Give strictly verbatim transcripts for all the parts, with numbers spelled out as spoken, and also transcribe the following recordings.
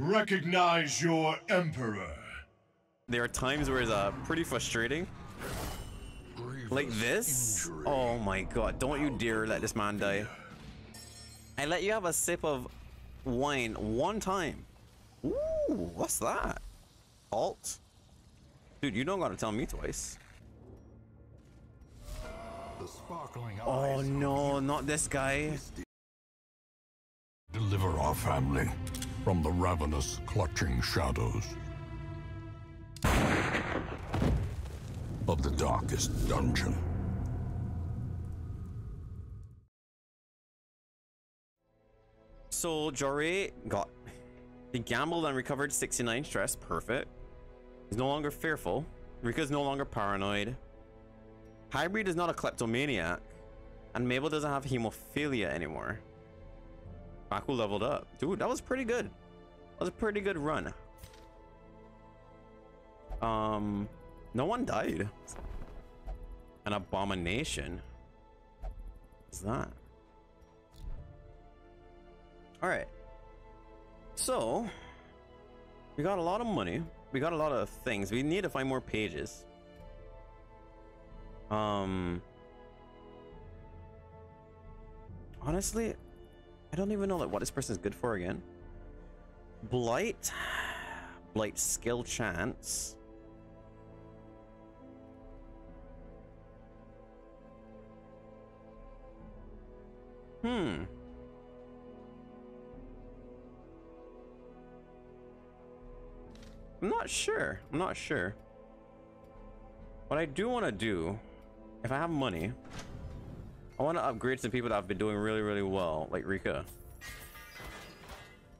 Recognize your emperor. There are times where it's uh, pretty frustrating. Grievous like this? Injury. Oh my god, don't you dare let this man die. I let you have a sip of wine one time. Ooh, what's that? Alt? Dude, you don't gotta tell me twice. The sparkling oh no, not this guy. Deliver our family from the ravenous, clutching shadows of the darkest dungeon. So Joré got... He gambled and recovered sixty-nine stress. Perfect. He's no longer fearful. Rika's no longer paranoid. Hybrid is not a kleptomaniac. And Mabel doesn't have hemophilia anymore. Baku leveled up. Dude, that was pretty good. That was a pretty good run. Um, no one died. An abomination. What's that? Alright. So, we got a lot of money. We got a lot of things. We need to find more pages. Um, honestly, I don't even know like what this person is good for again. Blight, blight skill chance. Hmm. I'm not sure. I'm not sure. What I do want to do, if I have money, I want to upgrade some people that have been doing really, really well, like Rika.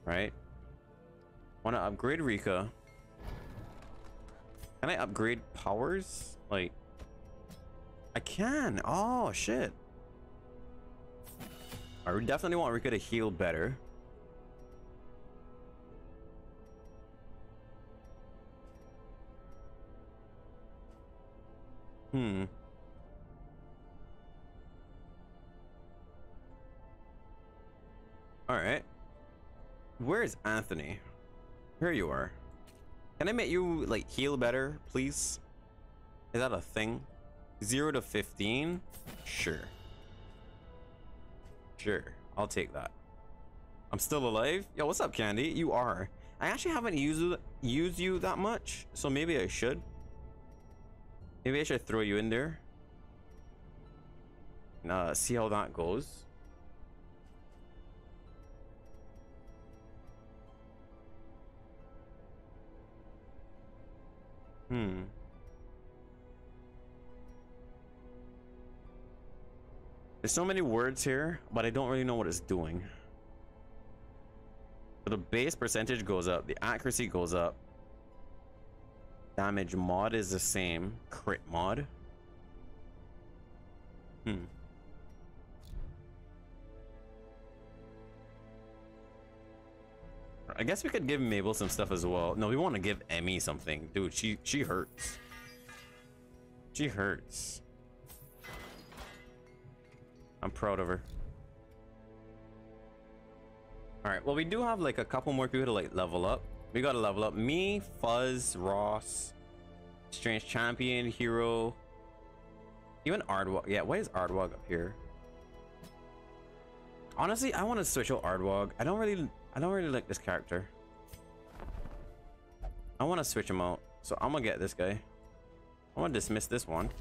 Right? I want to upgrade Rika. Can I upgrade powers? Like, I can. Oh, shit. I definitely want Rika to heal better. Hmm. All right. Where is Anthony? Here you are. Can I make you like heal better, please? Is that a thing? Zero to fifteen? Sure. Sure. I'll take that. I'm still alive. Yo, what's up, Candy? You are. I actually haven't used used you that much, so maybe I should. Maybe I should throw you in there. Uh, see how that goes. Hmm. There's so many words here, but I don't really know what it's doing. So the base percentage goes up, the accuracy goes up. Damage mod is the same. Crit mod. Hmm. I guess we could give Mabel some stuff as well. No, we want to give Emmy something. Dude, she she hurts. She hurts. I'm proud of her. Alright, well, we do have like a couple more people to like level up. We gotta level up. Me, Fuzz, Ross, Strange Champion, Hero, even Ardwog. Yeah, why is Ardwog up here? Honestly, I want to switch out Ardwog. I don't really, I don't really like this character. I want to switch him out, so I'm gonna get this guy. I want to dismiss this one.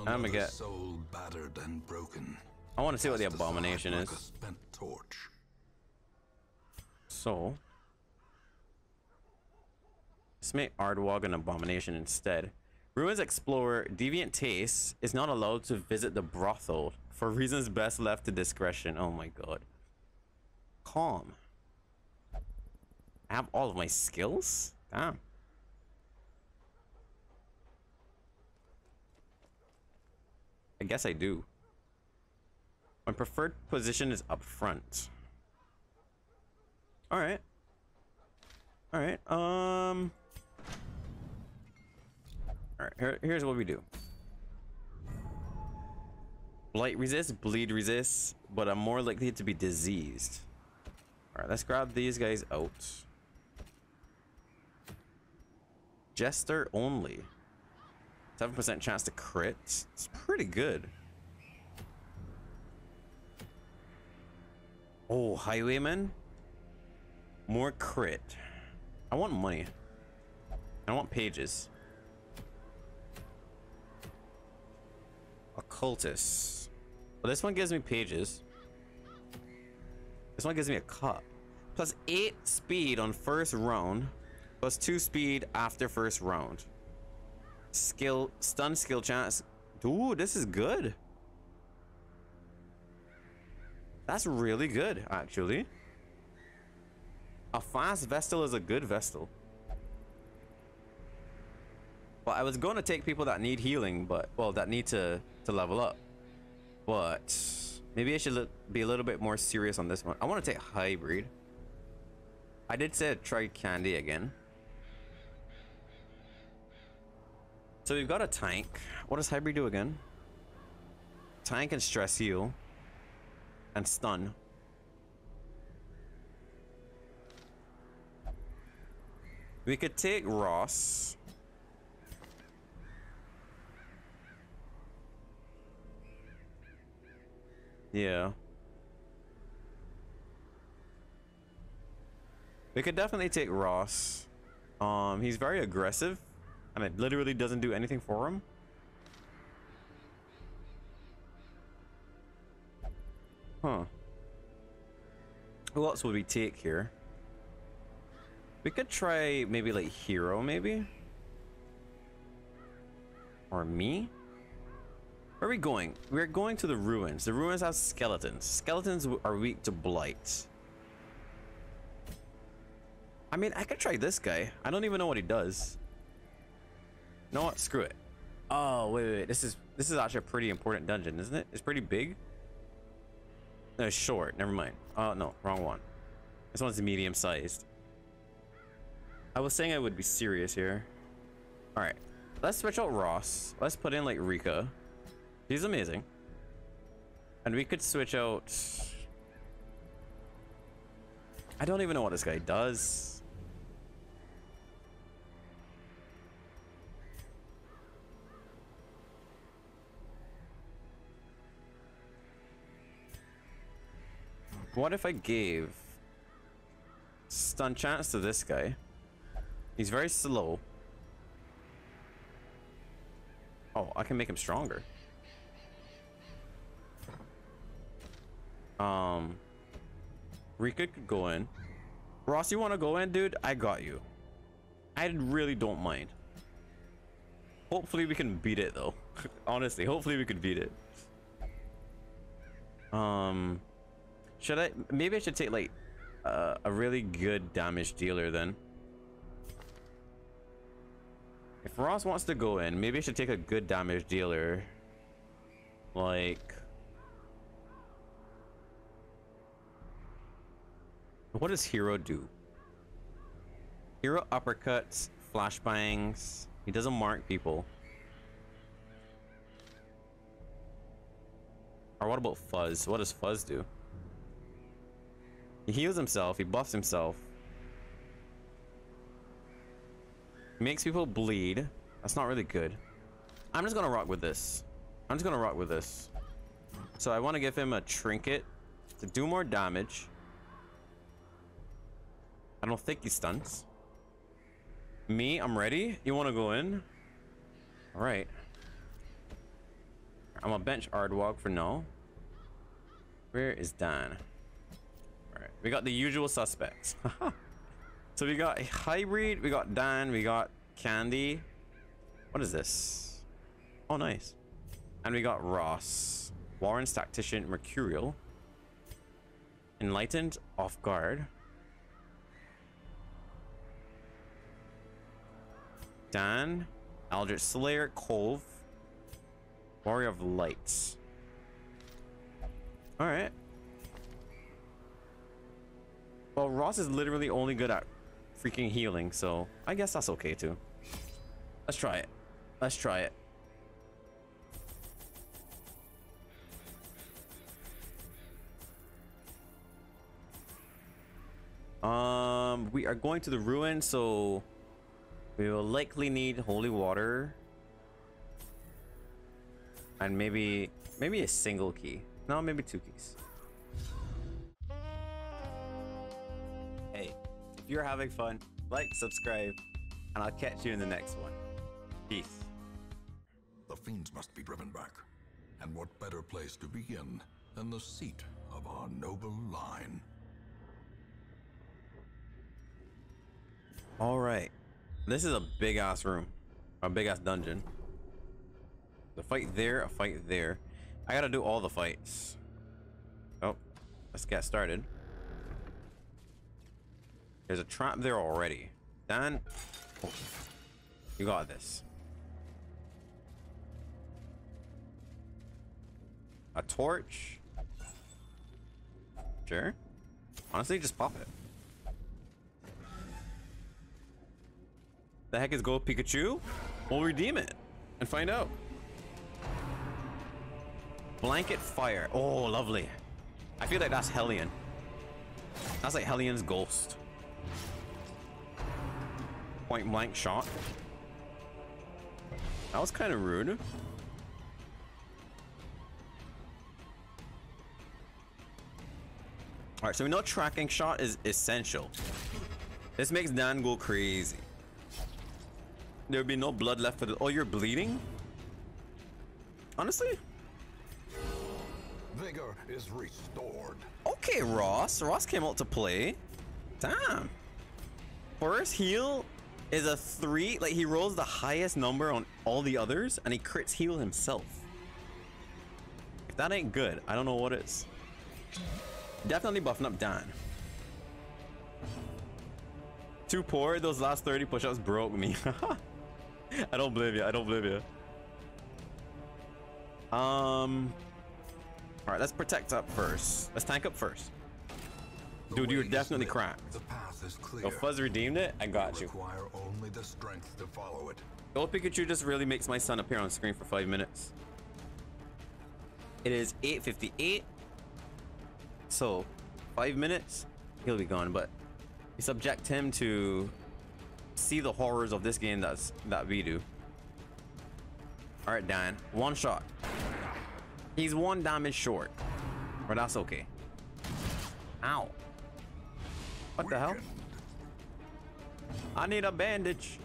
Another I'm gonna get soul battered and broken. I want to see what the abomination is. Like a spent torch. So, let's make Ardwog an abomination instead. Ruins Explorer, Deviant Taste is not allowed to visit the brothel for reasons best left to discretion. Oh my god. Calm. I have all of my skills? Damn. I guess I do. My preferred position is up front. All right. All right. Um. All right. Here, here's what we do. Blight resists, bleed resists, but I'm more likely to be diseased. Alright, let's grab these guys out. Jester only. seven percent chance to crit. It's pretty good. Oh, Highwayman. More crit. I want money. I want pages. Occultist. Well, this one gives me pages. This one gives me a cup. Plus eight speed on first round. Plus two speed after first round. Skill, stun skill chance. Ooh, this is good. That's really good, actually. A fast Vestal is a good Vestal. Well, I was going to take people that need healing, but, well, that need to, to level up. But maybe I should look, be a little bit more serious on this one. I want to take hybrid. I did say try candy again. So we've got a tank. What does hybrid do again? Tank and stress heal. And stun. We could take Ross. Yeah. We could definitely take Ross. Um, he's very aggressive, and it literally doesn't do anything for him. Huh. Who else would we take here? We could try maybe like Hero, maybe? Or me? Where are we going? We're going to the ruins. The ruins have skeletons. Skeletons are weak to blight. I mean, I could try this guy. I don't even know what he does. You know what? Screw it. Oh, wait, wait, wait. This is this is actually a pretty important dungeon, isn't it? It's pretty big. No, it's short. Never mind. Oh no, wrong one. This one's medium sized. I was saying I would be serious here. All right, let's switch out Ross. Let's put in like Rika. He's amazing. And we could switch out... I don't even know what this guy does. What if I gave stun chance to this guy? He's very slow. Oh, I can make him stronger. Um, Rika could go in. Ross, you want to go in, dude? I got you. I really don't mind. Hopefully we can beat it though. Honestly, hopefully we could beat it. Um, should I? Maybe I should take like uh, a really good damage dealer then. If Ross wants to go in, maybe I should take a good damage dealer. Like. What does Hero do? Hero uppercuts, flashbangs. He doesn't mark people. Or what about Fuzz? What does Fuzz do? He heals himself. He buffs himself. Makes people bleed. That's not really good. I'm just gonna rock with this. I'm just gonna rock with this. So I want to give him a trinket to do more damage. I don't think he stuns. Me, I'm ready. You want to go in? All right. I'm going to bench Ardwog for now. Where is Dan? All right. We got the usual suspects. So we got hybrid. We got Dan. We got Candy. What is this? Oh, nice. And we got Ross. Warren's Tactician, Mercurial. Enlightened, Off Guard. Dan, Aldrich Slayer, Cove, Warrior of Lights. Alright. Well, Ross is literally only good at freaking healing, so I guess that's okay too. Let's try it. Let's try it. Um, we are going to the ruins, so we will likely need holy water and maybe maybe a single key. No, maybe two keys. Hey, if you're having fun, like, subscribe, and I'll catch you in the next one. Peace. The fiends must be driven back, and what better place to begin than the seat of our noble line. All right, this is a big ass room, a big ass dungeon. A fight there, a fight there. I gotta do all the fights. Oh, let's get started. There's a trap there already. Dan, oh, you got this. A torch. Sure. Honestly, just pop it. The heck is gold Pikachu? We'll redeem it and find out. Blanket fire. Oh, lovely. I feel like that's Hellion. That's like Hellion's ghost. Point blank shot. That was kind of rude. Alright, so we know tracking shot is essential. This makes Dan go crazy. There would be no blood left for the— oh, you're bleeding? Honestly? Vigor is restored. Okay, Ross. Ross came out to play. Damn. First heal is a three. Like, he rolls the highest number on all the others, and he crits heal himself. If that ain't good, I don't know what is. Definitely buffing up Dan. Too poor. Those last thirty push-ups broke me. I don't believe you. I don't believe you. Um. All right, let's protect up first. Let's tank up first. Dude, you're definitely cracked. The path is clear. Yo, Fuzz redeemed it. I got you. Require only the strength to follow it. Gold Pikachu just really makes my son appear on screen for five minutes. It is eight fifty-eight. So, five minutes, he'll be gone. But we subject him to see the horrors of this game. That's that we do. All right, Dan, one shot. He's one damage short, but that's okay. Ow. What the hell? I need a bandage.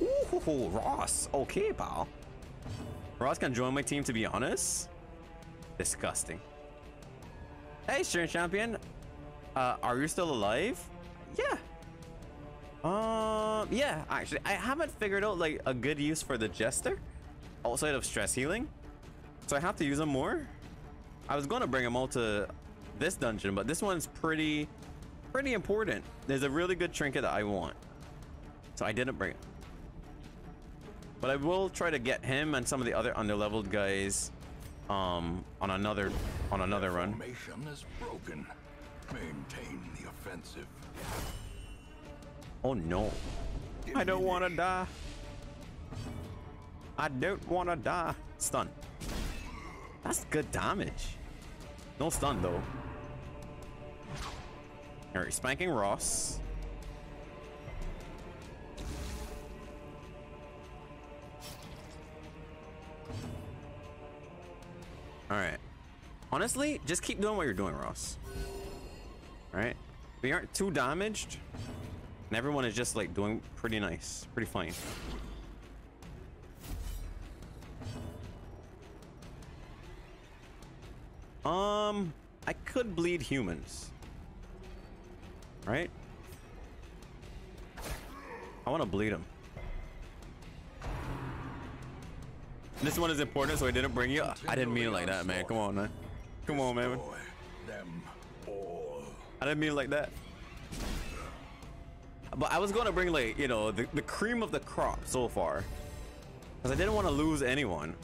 Ooh, Ross. Okay, pal. Ross can join my team, to be honest. Disgusting. Hey, Strange Champion. Uh, are you still alive? Yeah. Um, yeah, actually, I haven't figured out, like, a good use for the Jester outside of stress healing. So I have to use them more. I was gonna bring them all to this dungeon, but this one's pretty, pretty important. There's a really good trinket that I want, so I didn't bring it. But I will try to get him and some of the other underleveled guys um, on another on another run. Formation is broken. Maintain the offensive. Oh no! I don't want to die. I don't want to die. Stun. That's good damage. No stun though. Alright, spanking Ross. Alright. Honestly, just keep doing what you're doing, Ross. Alright. We aren't too damaged. And everyone is just like doing pretty nice. Pretty fine. Um, I could bleed humans, right? I want to bleed them. This one is important, so I didn't bring you. I didn't mean it like that, man. Come on, man. Come on, man. I didn't mean it like that. But I was going to bring, like, you know, the, the cream of the crop so far, because I didn't want to lose anyone.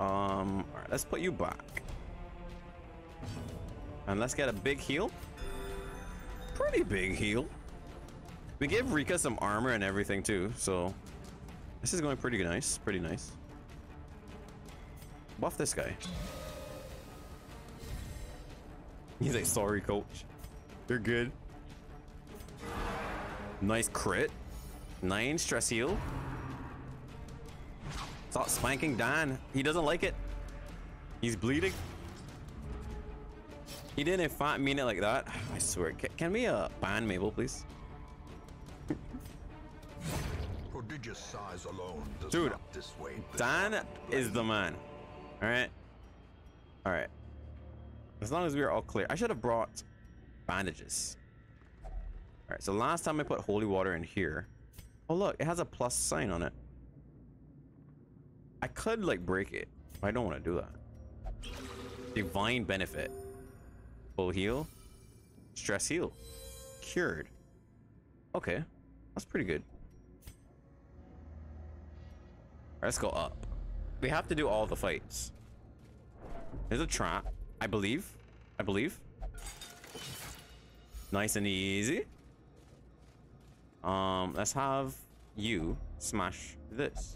Um, all right, let's put you back. And let's get a big heal. Pretty big heal. We gave Rika some armor and everything too, so this is going pretty nice, pretty nice. Buff this guy. He's like, sorry, coach. You're good. Nice crit. Nine stress heal. Stop spanking Dan. He doesn't like it. He's bleeding. He didn't in fact mean it like that. I swear. Can, can we uh, ban Mabel, please? Prodigious size alone does Dude, not dissuade Dan is the man. All right. All right. As long as we are all clear. I should have brought bandages. All right. So last time I put holy water in here. Oh, look. It has a plus sign on it. I could like break it. I don't want to do that. Divine benefit. Full heal. Stress heal. Cured. Okay. That's pretty good. Right, let's go up. We have to do all the fights. There's a trap. I believe. I believe. Nice and easy. Um, let's have you smash this.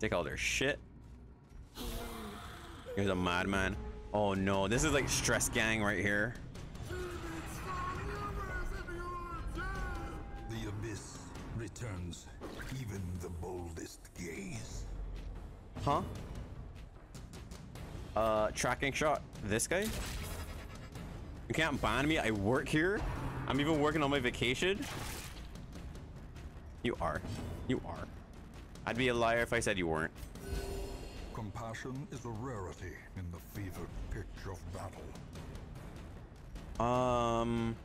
Take all their shit. Here's a madman. Oh no, this is like stress gang right here. The abyss returns even the boldest gaze. Huh? Uh, tracking shot. This guy? You can't ban me. I work here. I'm even working on my vacation. You are. You are. I'd be a liar if I said you weren't. Compassion is a rarity in the fevered pitch of battle. Um.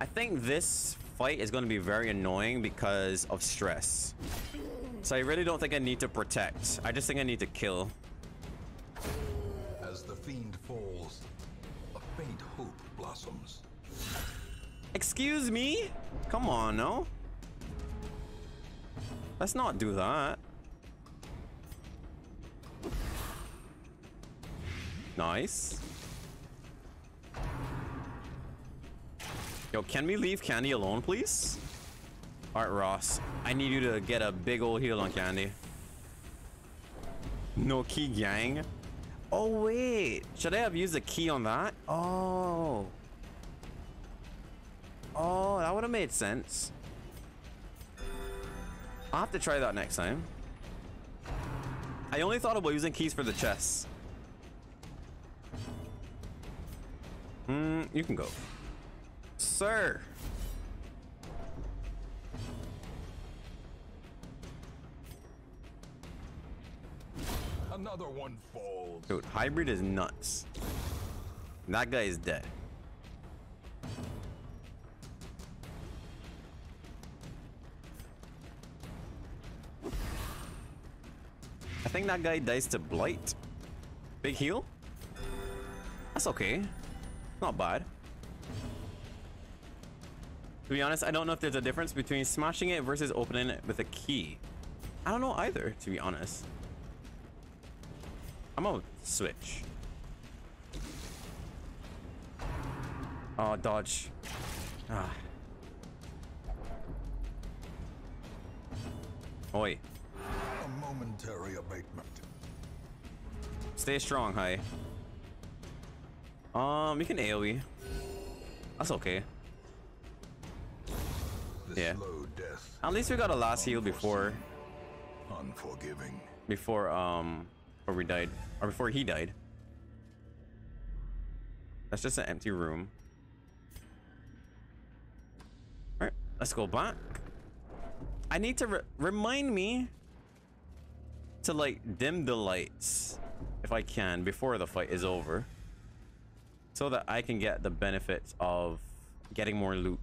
I think this fight is going to be very annoying because of stress. So I really don't think I need to protect. I just think I need to kill. As the fiend falls, a faint hope blossoms. Excuse me? Come on, no. Let's not do that. Nice. Yo, can we leave Candy alone, please? Alright, Ross. I need you to get a big old heal on Candy. No key, gang. Oh, wait. Should I have used a key on that? Oh. Oh, that would have made sense. I'll have to try that next time. I only thought about using keys for the chests. Hmm, you can go. Sir! Another one falls. Dude, hybrid is nuts. That guy is dead. I think that guy dies to Blight. Big heal? That's okay. Not bad. To be honest, I don't know if there's a difference between smashing it versus opening it with a key. I don't know either, to be honest. I'm gonna switch. Oh, dodge. Ah. Oi. Momentary abatement. Stay strong, Hi. Um, you can AoE. That's okay. The yeah. Slow death. At least we got a last heal before. Unforgiving. Before um, or we died, or before he died. That's just an empty room. All right, let's go back. I need to re remind me. To like dim the lights if I can before the fight is over so that I can get the benefits of getting more loot.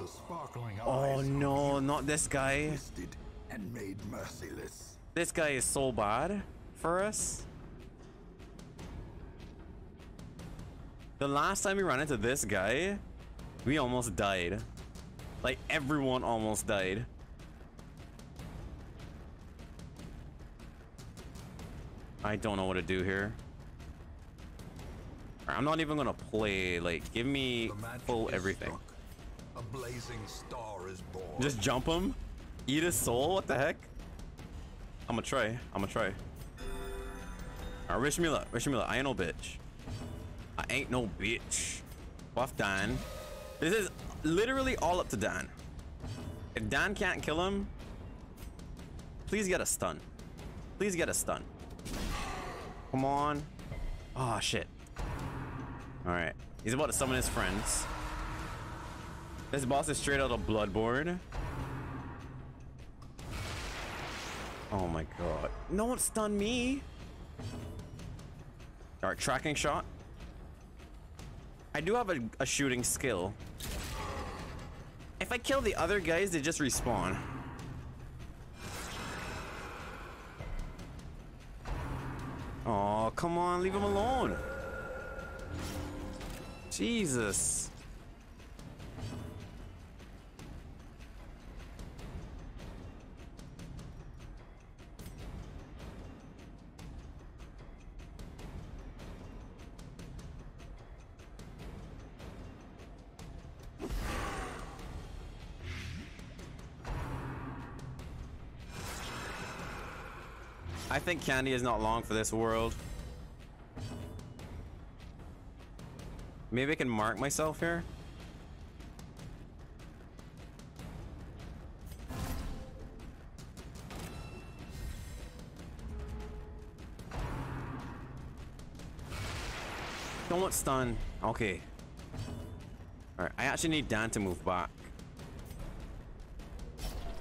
The sparkling oh no, not this guy. And made merciless. This guy is so bad for us. The last time we ran into this guy, we almost died. Like, everyone almost died. I don't know what to do here. I'm not even gonna play. Like, give me full everything. A blazing star is born. Just jump him, eat his soul. What the heck? I'm gonna try. I'm gonna try. Alright, wish me luck. Wish me luck. I ain't no bitch. I ain't no bitch. Buff Dan. This is literally all up to Dan. If Dan can't kill him, please get a stun. Please get a stun. Come on. Oh, shit. Alright. He's about to summon his friends. This boss is straight out of Bloodborne. Oh my god. No one stunned me. Alright, tracking shot. I do have a, a shooting skill. If I kill the other guys, they just respawn. Oh, come on, leave him alone. Jesus. I think candy is not long for this world. Maybe I can mark myself here. Don't want stun. Okay. Alright, I actually need Dan to move back.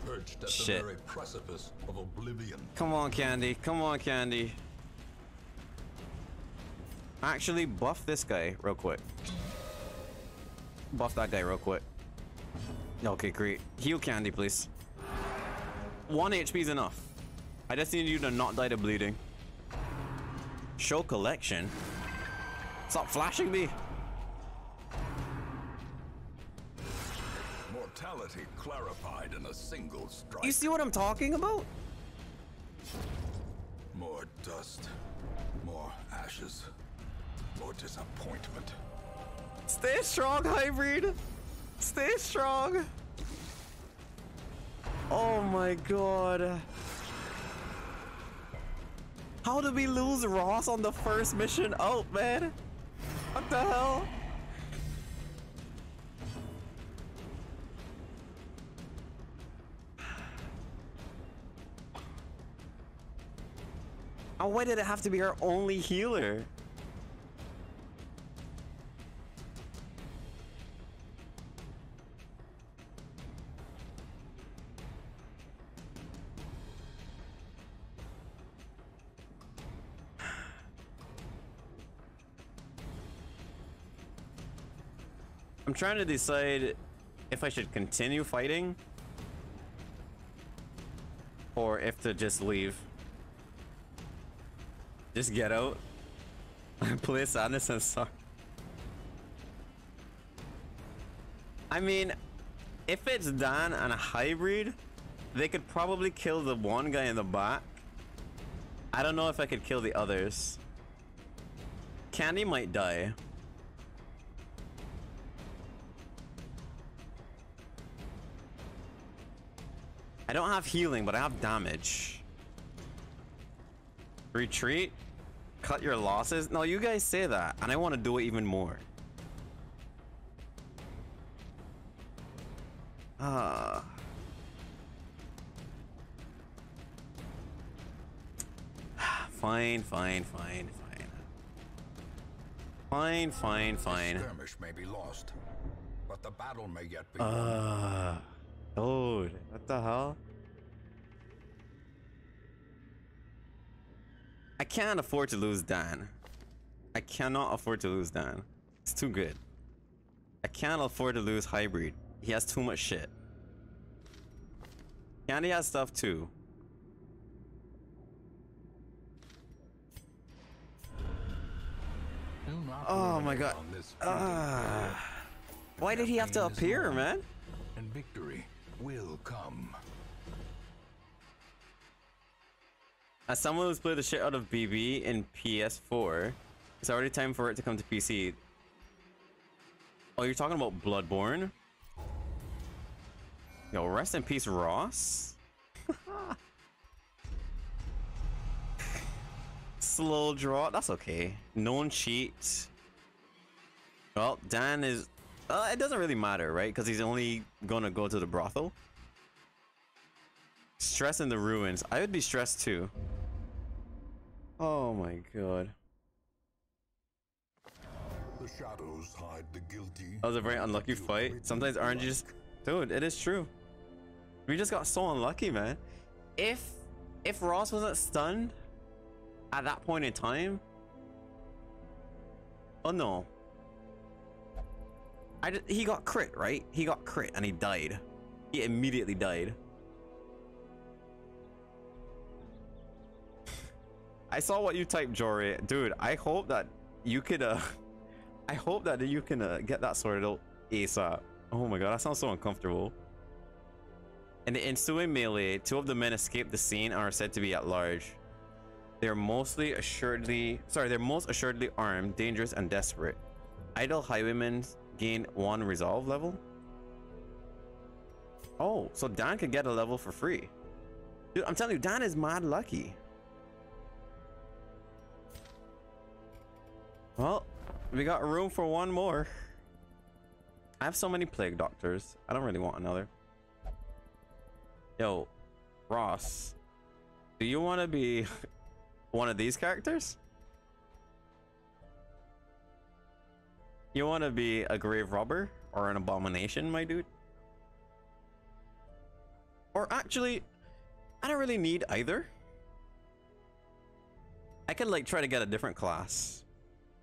Perched at Shit. the very precipice of oblivion. Come on, Candy. Come on, Candy. Actually, buff this guy real quick. Buff that guy real quick. Okay, great. Heal Candy, please. One H P is enough. I just need you to not die to bleeding. Show collection? Stop flashing me! Mortality clarified in a single strike. You see what I'm talking about? More dust, more ashes, more disappointment. Stay strong, hybrid. Stay strong. Oh my god. How did we lose Ross on the first mission out, man? What the hell? Oh, why did it have to be our only healer? I'm trying to decide if I should continue fighting or if to just leave. Just get out. Play sadness and sorrow. I mean, if it's Dan and a hybrid, they could probably kill the one guy in the back. I don't know if I could kill the others. Candy might die. I don't have healing, but I have damage. Retreat? Cut your losses? No, you guys say that, and I want to do it even more. Ah. Uh. Fine, fine, fine, fine. Fine, fine, fine. The skirmish may be lost, but the battle may yet be. Ah. Uh, dude, what the hell? I can't afford to lose Dan. I cannot afford to lose Dan. It's too good. I can't afford to lose Hybrid. He has too much shit. Candy has stuff too. Oh my god. Uh, why did he have to appear, man? And victory will come. As someone who's played the shit out of B B in P S four, It's already time for it to come to P C. Oh, you're talking about Bloodborne? Yo, rest in peace, Ross. Slow draw. That's okay. No one cheats. Well, Dan is... Uh, it doesn't really matter, right? Because he's only gonna go to the brothel. Stress in the ruins. I would be stressed too. Oh my god. The shadows hide the guilty. That was a very unlucky fight. Sometimes R N G just... Dude, it is true. We just got so unlucky, man. If... If Ross wasn't stunned... At that point in time... Oh no. I just, he got crit, right? He got crit and he died. He immediately died. I saw what you typed, Jory. Dude, I hope that you could, uh... I hope that you can uh, get that sorted out ASAP. Oh my god, that sounds so uncomfortable. In the ensuing melee, two of the men escaped the scene and are said to be at large. They're mostly assuredly... Sorry, they're most assuredly armed, dangerous, and desperate. Idle highwaymen... Gain one resolve level. Oh, so Dan could get a level for free. Dude, I'm telling you, Dan is mad lucky. Well, we got room for one more. I have so many plague doctors. I don't really want another. Yo, Ross, do you want to be one of these characters? You want to be a grave robber or an abomination, my dude? Or actually, I don't really need either. I could like try to get a different class.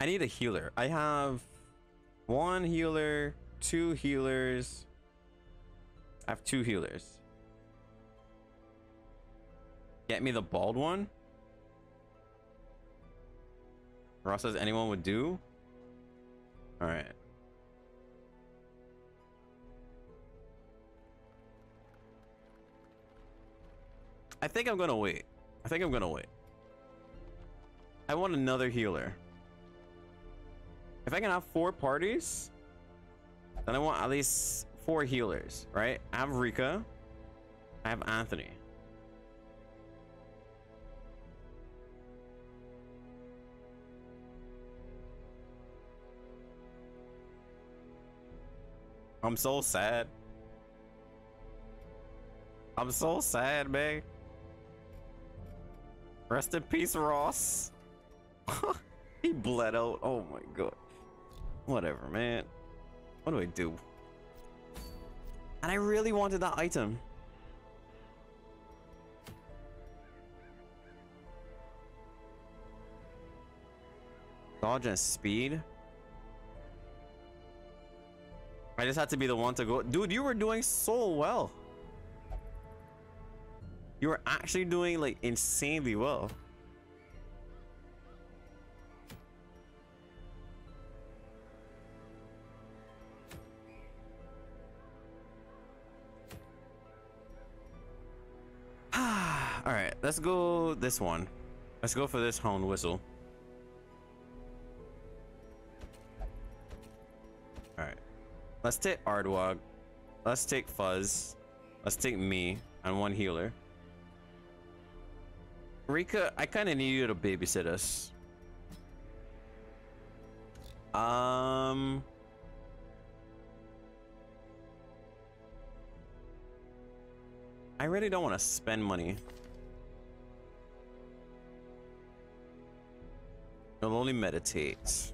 I need a healer. I have one healer, two healers. I have two healers. Get me the bald one. Ross says anyone would do. All right. I think I'm gonna wait. I think I'm gonna wait. I want another healer. If I can have four parties, then I want at least four healers, right? I have Rika. I have Anthony. I'm so sad. I'm so sad, man. Rest in peace, Ross. He bled out. Oh my god. Whatever, man. What do I do? And I really wanted that item. Dodge and speed. I just had to be the one to go. Dude, you were doing so well. You were actually doing like insanely well. Alright, let's go this one. Let's go for this hound whistle. Let's take Ardwag. Let's take Fuzz. Let's take me and one healer. Rika, I kind of need you to babysit us. Um. I really don't want to spend money. I'll only meditate.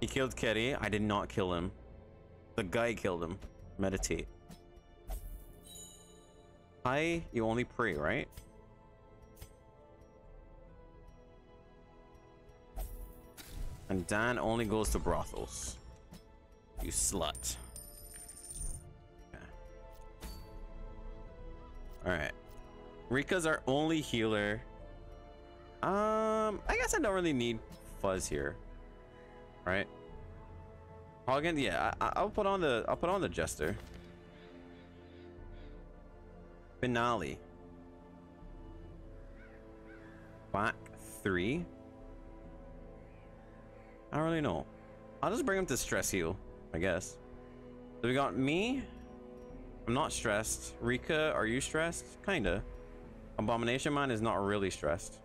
He killed Kerry. I did not kill him. The guy killed him. Meditate. Hi, you only pray, right? And Dan only goes to brothels. You slut. Okay. Alright. Rika's our only healer. Um, I guess I don't really need Fuzz here. Right? Hagen, yeah, I, I'll put on the I'll put on the Jester. Finale. Back three. I don't really know. I'll just bring him to stress heal, I guess. So we got me. I'm not stressed. Rika, are you stressed? Kinda. Abomination Man is not really stressed.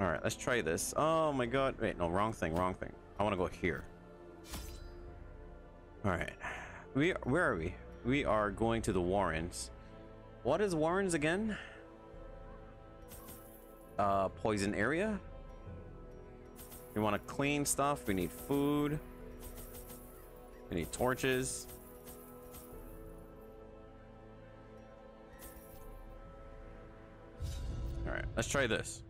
Alright, let's try this. Oh my god. Wait, no, wrong thing, wrong thing. I want to go here. Alright. We, where are we? We are going to the Warrens. What is Warrens again? Uh, poison area? We want to clean stuff. We need food. We need torches. Alright, let's try this.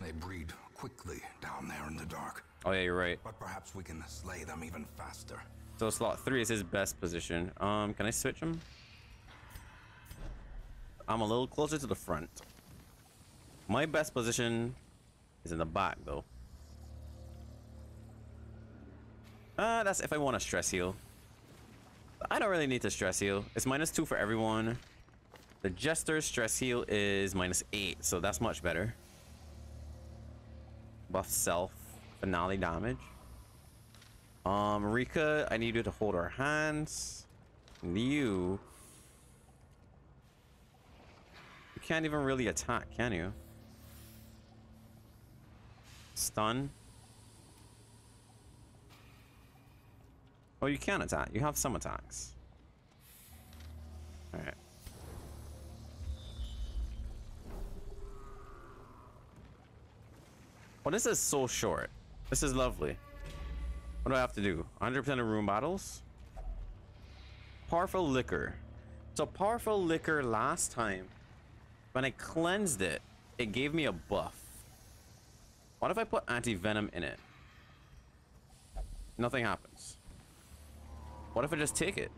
They breed quickly down there in the dark. Oh, yeah, you're right. But perhaps we can slay them even faster. So slot three is his best position. Um, can I switch him? I'm a little closer to the front. My best position is in the back, though. Uh, that's if I want to stress heal. I don't really need to stress heal. It's minus two for everyone. The Jester's stress heal is minus eight, so that's much better. Buff self, finale damage. Um, Rika, I need you to hold our hands. And you... You can't even really attack, can you? Stun. Oh, you can attack. You have some attacks. Alright. Oh, this is so short. This is lovely. What do I have to do? one hundred percent of room battles? Powerful Liquor. So Powerful Liquor last time, when I cleansed it, it gave me a buff. What if I put anti-venom in it? Nothing happens. What if I just take it?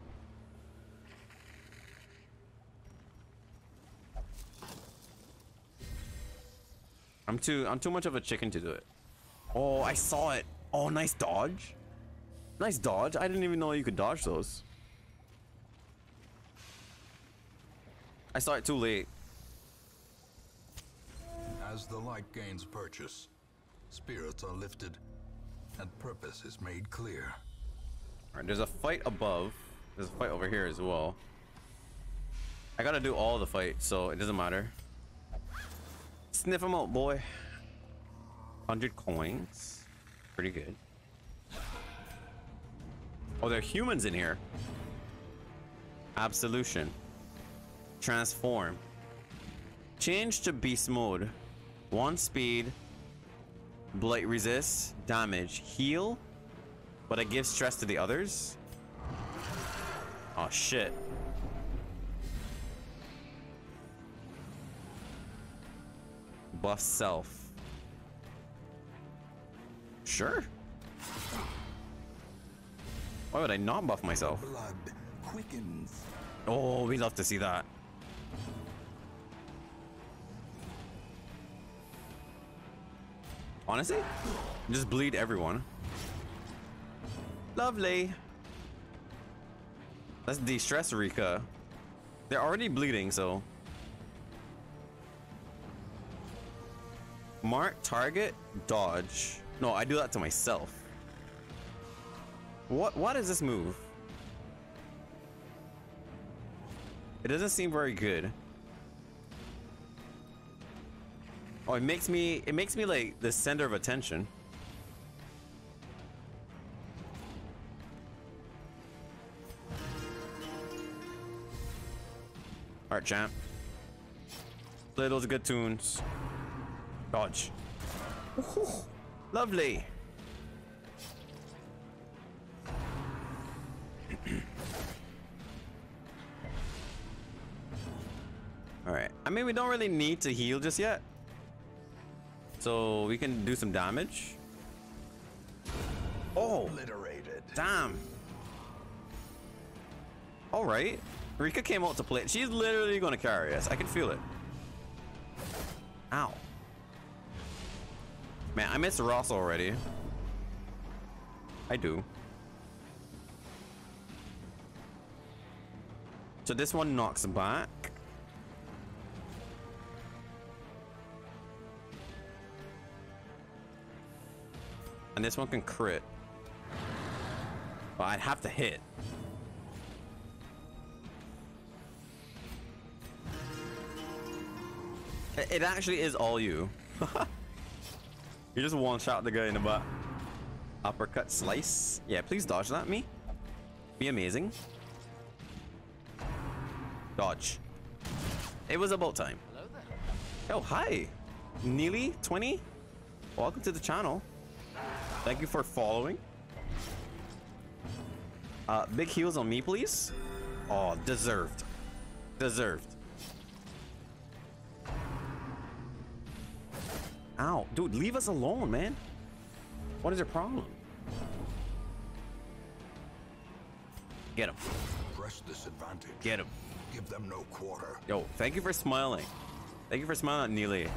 I'm too I'm too much of a chicken to do it. Oh, I saw it. Oh, nice dodge. Nice dodge. I didn't even know you could dodge those. I saw it too late. As the light gains purchase, spirits are lifted and purpose is made clear. Alright, there's a fight above. There's a fight over here as well. I gotta do all the fights, so it doesn't matter. Sniff them out, boy. one hundred coins. Pretty good. Oh, there are humans in here. Absolution. Transform. Change to beast mode. One speed. Blight resists. Damage. Heal. But it gives stress to the others. Oh, shit. Buff self. Sure. Why would I not buff myself? Blood quickens. Oh, we love to see that. Honestly, just bleed everyone. Lovely. Let's de-stress Rika. They're already bleeding, so... Mark, target, dodge. No, I do that to myself. What what is this move? It doesn't seem very good. Oh, it makes me it makes me like the center of attention. Alright, champ. Play those good tunes. Dodge. Ooh. Lovely. Alright. I mean, we don't really need to heal just yet. So we can do some damage. Oh. Obliterated. Damn. Alright. Rika came out to play. She's literally going to carry us. I can feel it. Ow. Man, I missed Ross already. I do. So this one knocks back. And this one can crit. But I'd have to hit. It actually is all you. You just one-shot the guy in the butt. Uppercut slice. Yeah, please dodge that, me. Be amazing. Dodge. It was about time. Hello there. Oh, hi. Neely twenty. Welcome to the channel. Thank you for following. Uh, big heals on me, please. Oh, deserved. Deserved. Ow, dude, leave us alone, man. What is your problem? Get him. Press this advantage. Get him. Give them no quarter. Yo, thank you for smiling. Thank you for smiling at Neely.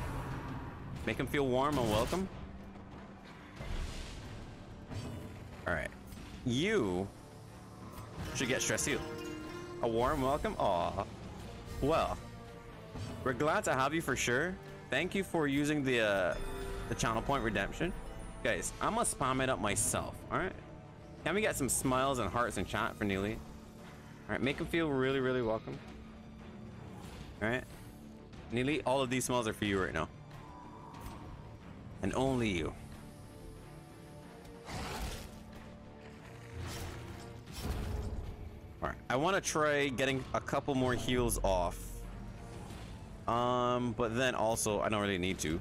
Make him feel warm and welcome. Alright. You should get stress healed. A warm welcome? Aw. Well, we're glad to have you for sure. Thank you for using the uh, the channel point redemption. Guys, I'm gonna spam it up myself, all right? Can we get some smiles and hearts in chat for Neely? All right, make him feel really, really welcome. All right. Neely, all of these smiles are for you right now. And only you. All right, I wanna try getting a couple more heals off. Um, but then also, I don't really need to.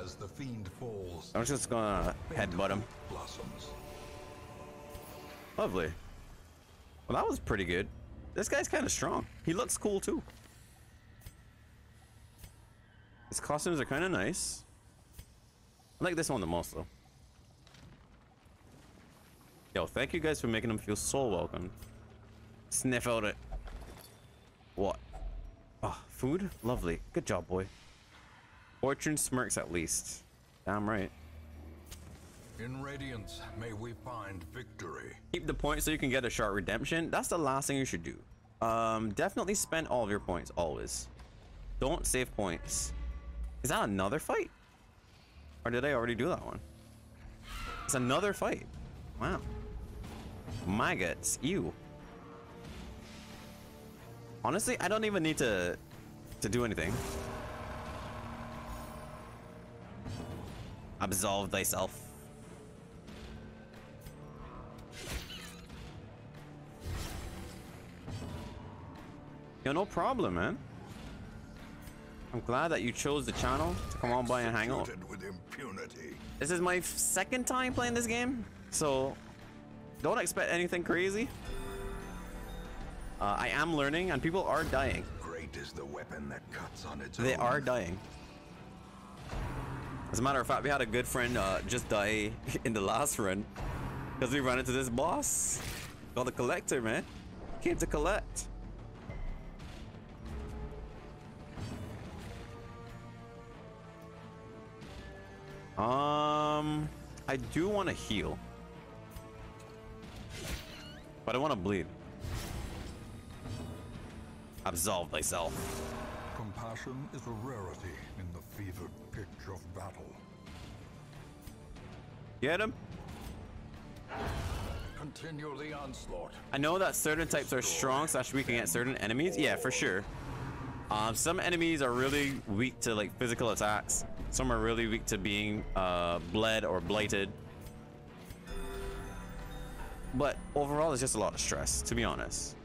As the fiend falls, I'm just gonna headbutt him. Blossoms. Lovely. Well, that was pretty good. This guy's kind of strong. He looks cool too. His costumes are kind of nice. I like this one the most though. Yo, thank you guys for making him feel so welcome. Sniff out it. What? Oh, food? Lovely. Good job, boy. Fortune smirks at least. Damn right. In radiance, may we find victory. Keep the points so you can get a short redemption. That's the last thing you should do. Um, definitely spend all of your points, always. Don't save points. Is that another fight? Or did I already do that one? It's another fight. Wow. My guts. Ew. Honestly, I don't even need to to do anything. Absolve thyself. Yo, no problem, man. I'm glad that you chose the channel to come on by and hang out. This is my second time playing this game, so don't expect anything crazy. Uh, I am learning, and people are dying. Great is the weapon that cuts on its They own. Are dying. As a matter of fact, we had a good friend uh, just die in the last run because we ran into this boss called the Collector, man. Came to collect. Um, I do want to heal, but I want to bleed. Absolve thyself. Compassion is a rarity in the fevered pitch of battle. Get him. Continue the onslaught. I know that certain types are strong slash weak against certain enemies. Yeah, for sure. Um, some enemies are really weak to like physical attacks. Some are really weak to being uh, bled or blighted. But overall, it's just a lot of stress, to be honest.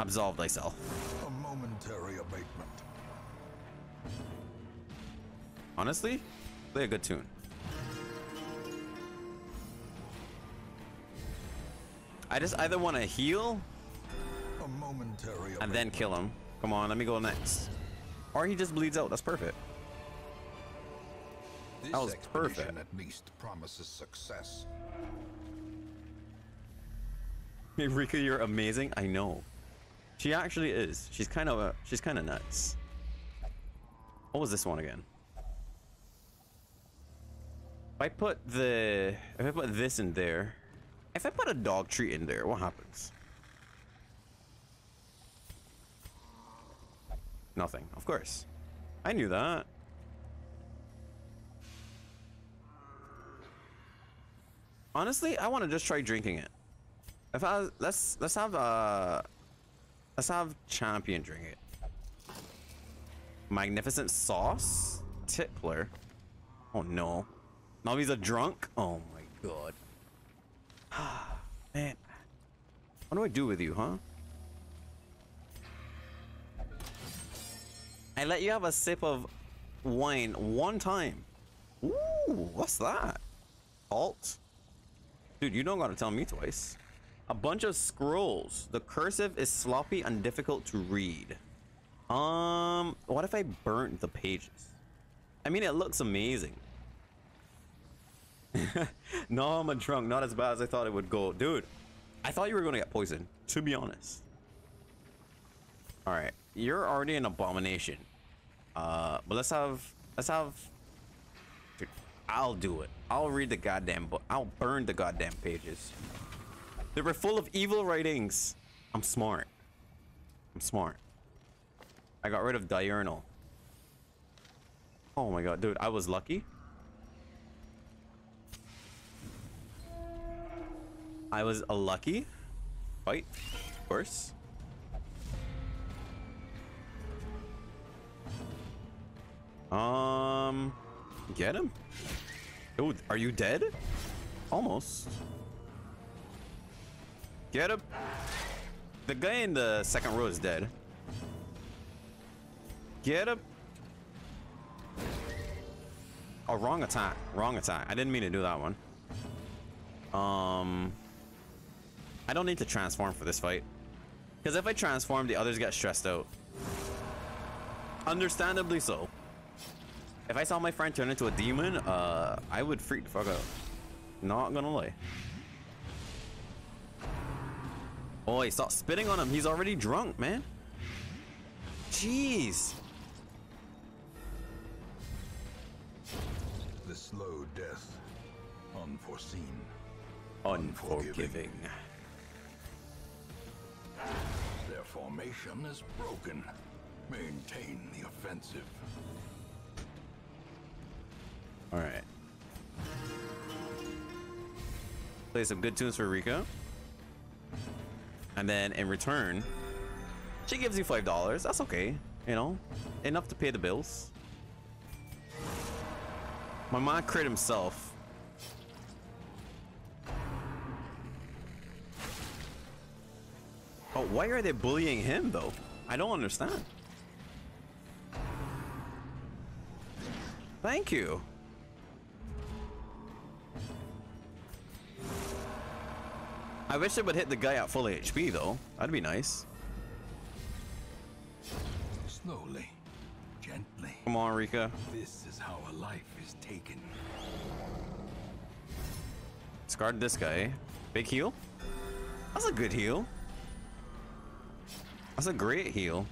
Absolve thyself. A momentary abatement. Honestly, play a good tune. I just either want to heal a momentary abatement. And then kill him. Come on, let me go next. Or he just bleeds out. That's perfect. This that was perfect. At least promises success. Hey, Rika, you're amazing. I know. She actually is. She's kind of, uh, she's kind of nuts. What was this one again? If I put the, if I put this in there, if I put a dog treat in there, what happens? Nothing, of course. I knew that. Honestly, I want to just try drinking it. If I let's let's have uh let's have Champion drink it. Magnificent sauce tippler. Oh no, now he's a drunk. Oh my god. Man, what do I do with you, huh? I let you have a sip of wine one time. Ooh, what's that? Alt? Dude, you don't gotta tell me twice. A bunch of scrolls. The cursive is sloppy and difficult to read. Um, what if I burnt the pages? I mean, it looks amazing. No, I'm a drunk. Not as bad as I thought it would go. Dude, I thought you were gonna get poisoned, to be honest. Alright, you're already an abomination. Uh, but let's have... Let's have... Dude, I'll do it. I'll read the goddamn book. I'll burn the goddamn pages. They were full of evil writings. I'm smart. I'm smart. I got rid of diurnal. Oh my god, dude. I was lucky. I was a lucky. Fight. Of course. Um... Get him? Dude, are you dead? Almost. Get him. The guy in the second row is dead. Get him. Oh, wrong attack. Wrong attack. I didn't mean to do that one. Um... I don't need to transform for this fight. Because if I transform, the others get stressed out. Understandably so. If I saw my friend turn into a demon, uh, I would freak the fuck out. Not gonna lie. Oi, stop spitting on him. He's already drunk, man. Jeez. The slow death. Unforeseen. Unforgiving. Their formation is broken. Maintain the offensive. All right. Play some good tunes for Rika. And then in return, she gives you five dollars. That's okay. You know, enough to pay the bills. My man crit himself. Oh, why are they bullying him though? I don't understand. Thank you. I wish it would hit the guy at full H P though. That'd be nice. Slowly, gently. Come on, Rika. This is how a life is taken. Scarred this guy. Big heal. That's a good heal. That's a great heal.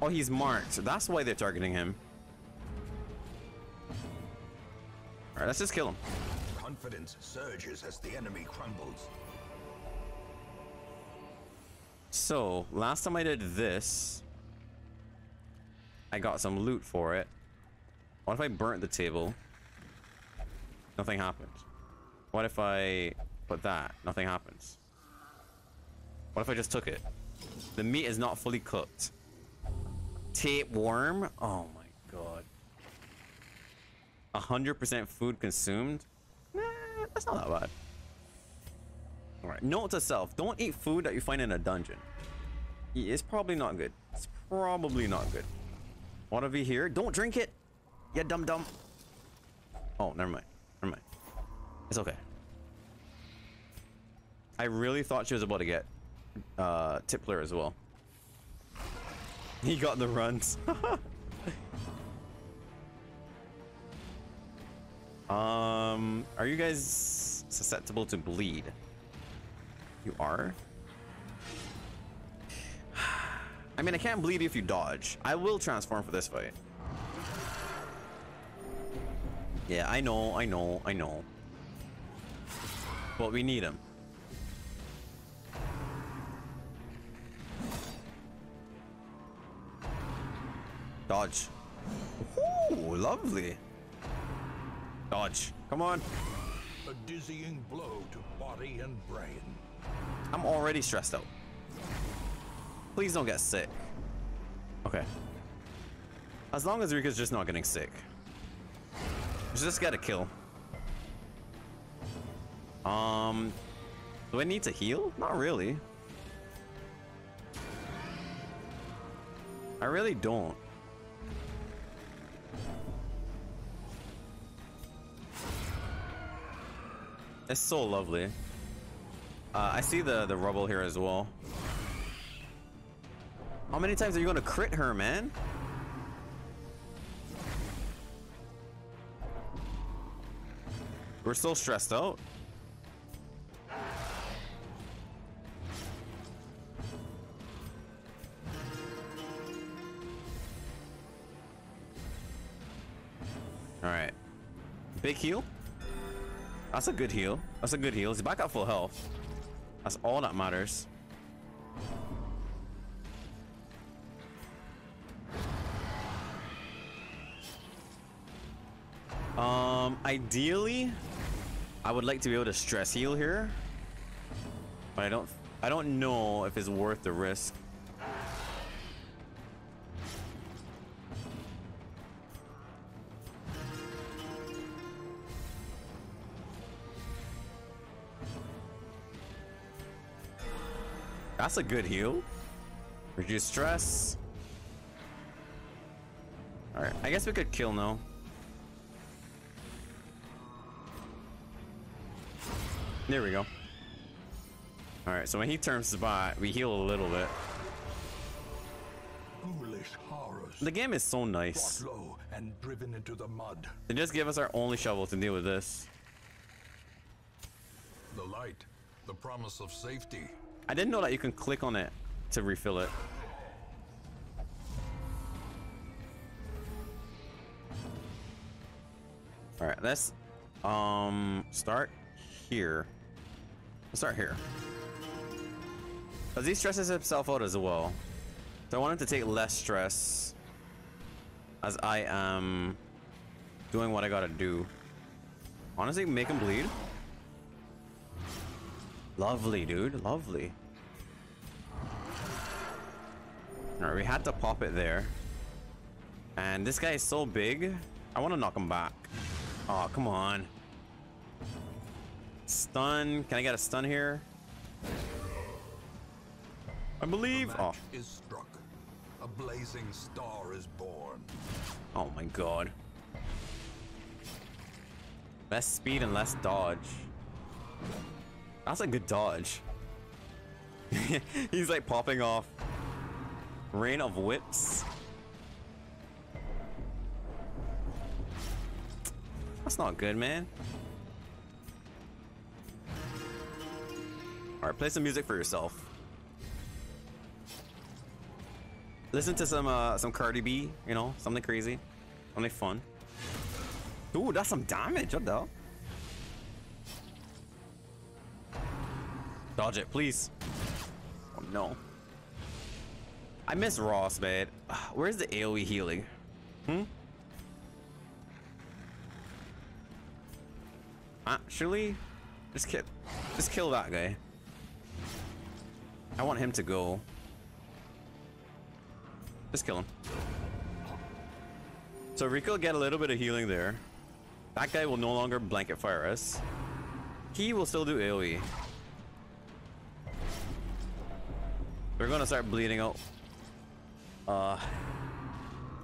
Oh, he's marked. That's why they're targeting him. All right, let's just kill him. Confidence surges as the enemy crumbles. So, last time I did this, I got some loot for it. What if I burnt the table? Nothing happens. What if I put that? Nothing happens. What if I just took it? The meat is not fully cooked. Tapeworm? Oh my god. one hundred percent food consumed? Nah, that's not that bad. Alright, note to self. Don't eat food that you find in a dungeon. It's probably not good. It's probably not good. What have we here? Don't drink it! You dumb dumb. Oh, never mind. Never mind. It's okay. I really thought she was about to get uh, Tippler as well. He got the runs. Um, are you guys susceptible to bleed? You are? I mean, I can't bleed if you dodge. I will transform for this fight. Yeah, I know, I know, I know. But we need him. Dodge. Ooh, lovely. Dodge. Come on. a dizzying blow to body and brain. I'm already stressed out. Please don't get sick. Okay. As long as Rika's just not getting sick. Just gotta kill. Um, do I need to heal? Not really. I really don't. It's so lovely. Uh, I see the, the rubble here as well. How many times are you gonna crit her, man? We're so stressed out. Alright. Big heal. That's a good heal. That's a good heal. He's back at full health. That's all that matters. Um, ideally, I would like to be able to stress heal here. But I don't I don't know if it's worth the risk. That's a good heal. Reduce stress. Alright, I guess we could kill now. There we go. Alright, so when he turns by, we heal a little bit. Foolish horrors. The game is so nice. Low and driven into the mud. They just give us our only shovel to deal with this. The light, the promise of safety. I didn't know that you can click on it to refill it. All right, let's um start here. Let's start here. Because he stresses himself out as well. So I want him to take less stress as I am doing what I gotta do. Honestly, make him bleed. Lovely, dude. Lovely. Alright, we had to pop it there. And this guy is so big. I want to knock him back. Oh, come on. Stun. Can I get a stun here? I believe. Oh. Is struck. A blazing star is born. Oh my god. Less speed and less dodge. That's a good dodge. He's like popping off. Rain of whips. That's not good, man. Alright, play some music for yourself. Listen to some uh, some Cardi B, you know, something crazy. Something fun. Ooh, that's some damage, what the hell? Dodge it, please. Oh, no. I miss Ross, man. Where's the AoE healing? Hmm? Actually, just kill, just kill that guy. I want him to go. Just kill him. So Rico will get a little bit of healing there. That guy will no longer blanket fire us. He will still do AoE. We're gonna start bleeding out. Uh,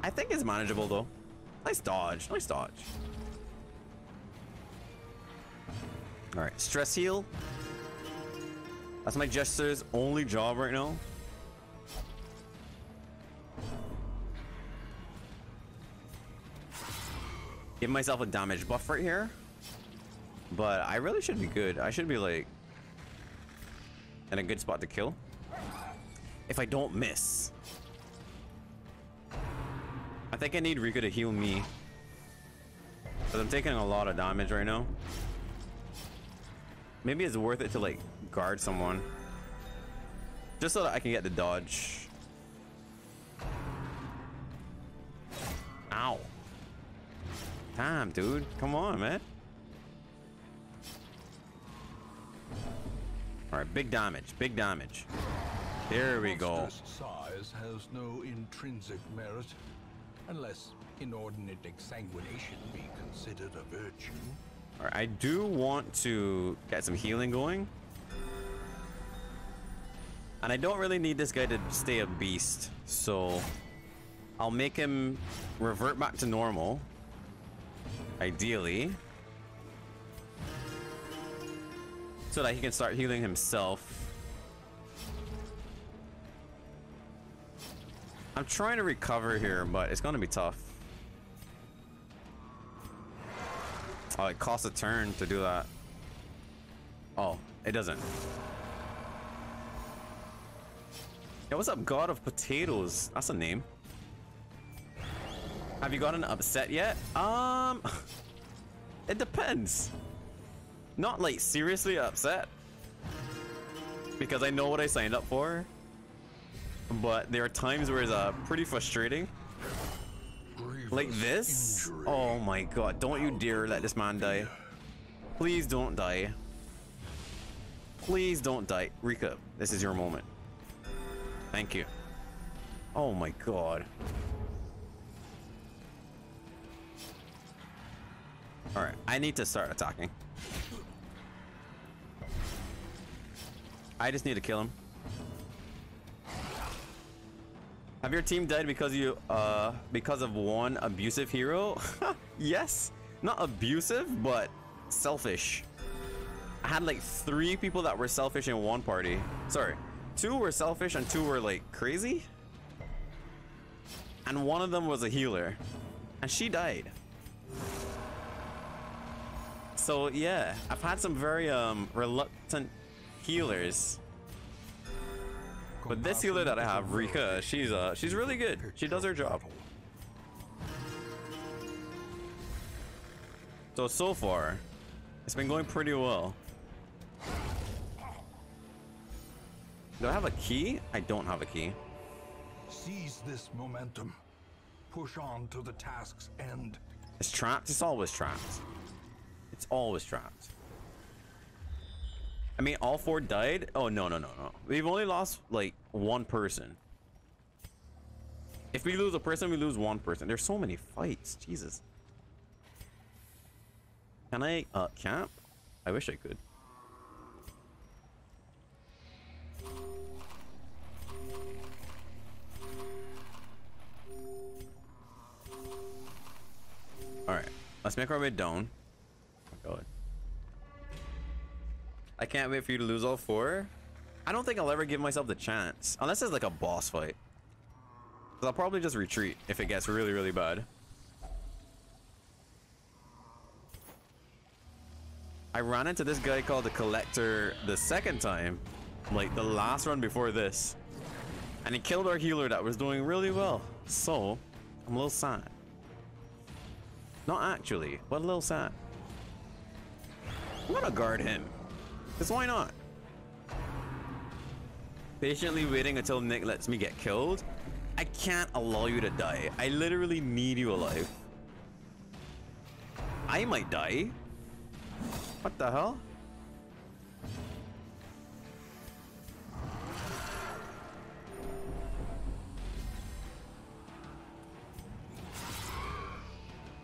I think it's manageable though. Nice dodge, nice dodge. All right, stress heal. That's my Jester's only job right now. Give myself a damage buff right here. But I really should be good. I should be like in a good spot to kill. If I don't miss. I think I need Rika to heal me. Because I'm taking a lot of damage right now. Maybe it's worth it to like guard someone. Just so that I can get the dodge. Ow. Damn, dude. Come on, man. Alright, big damage, big damage. Here we go. Size has no intrinsic merit, unless inordinate exsanguination be considered a virtue. Alright, I do want to get some healing going. And I don't really need this guy to stay a beast, so I'll make him revert back to normal, ideally, so that he can start healing himself. I'm trying to recover here, but it's gonna be tough. Oh, it costs a turn to do that. Oh, it doesn't. Yo, what's up, God of Potatoes? That's a name. Have you gotten upset yet? Um, it depends. Not like seriously upset, because I know what I signed up for. But there are times where it's uh, pretty frustrating. Like this? Oh my God, don't you dare let this man die. Please don't die. Please don't die. Rika, this is your moment. Thank you. Oh my God. All right, I need to start attacking. I just need to kill him. Have your team died because you uh because of one abusive hero? Yes, not abusive, but selfish. I had like three people that were selfish in one party. Sorry. Two were selfish and two were like crazy, and one of them was a healer and she died. So yeah, I've had some very um reluctant healers, but this healer that I have, Rika, she's uh she's really good. She does her job. So so far it's been going pretty well. Do I have a key? I don't have a key. Seize this momentum. Push on to the task's end. It's trapped. It's always trapped. It's always trapped. I mean, all four died? Oh, no, no, no, no. We've only lost, like, one person. If we lose a person, we lose one person. There's so many fights. Jesus. Can I uh, camp? I wish I could. Alright, let's make our way down. Oh my God. I can't wait for you to lose all four. I don't think I'll ever give myself the chance. Unless it's like a boss fight. So I'll probably just retreat if it gets really, really bad. I ran into this guy called the Collector the second time. Like the last run before this. And he killed our healer that was doing really well. So, I'm a little sad. Not actually, but a little sad. I'm gonna guard him. Because why not? Patiently waiting until Nick lets me get killed? I can't allow you to die. I literally need you alive. I might die. What the hell?